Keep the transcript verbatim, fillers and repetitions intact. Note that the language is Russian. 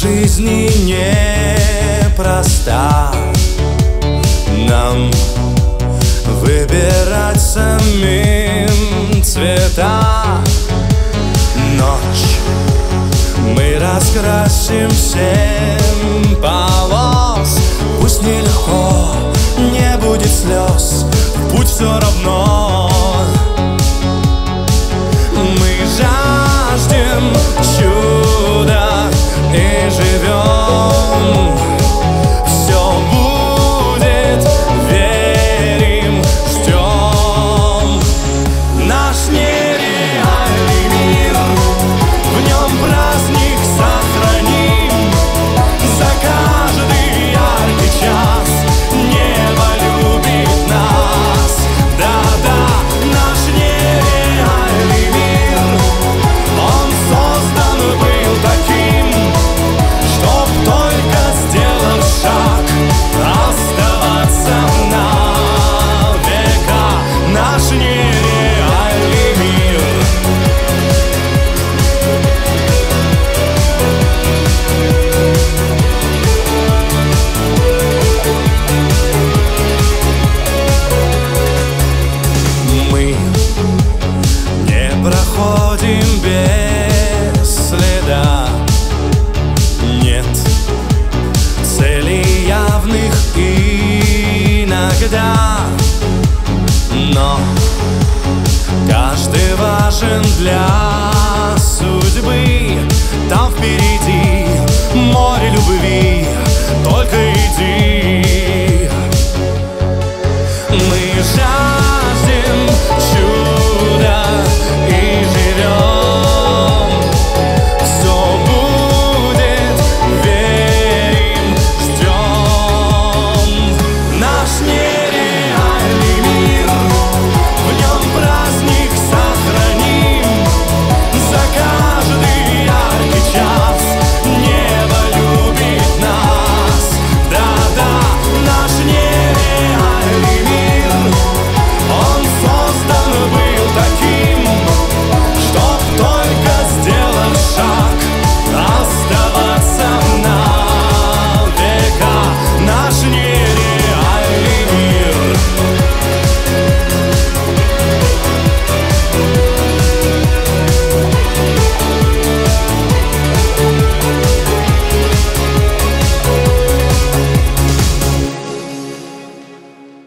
жизни непроста, нам выбирать самим цвета. Ночь мы раскрасим всем полос. Пусть нелегко, не будет слез, путь все равно. Мы жаждем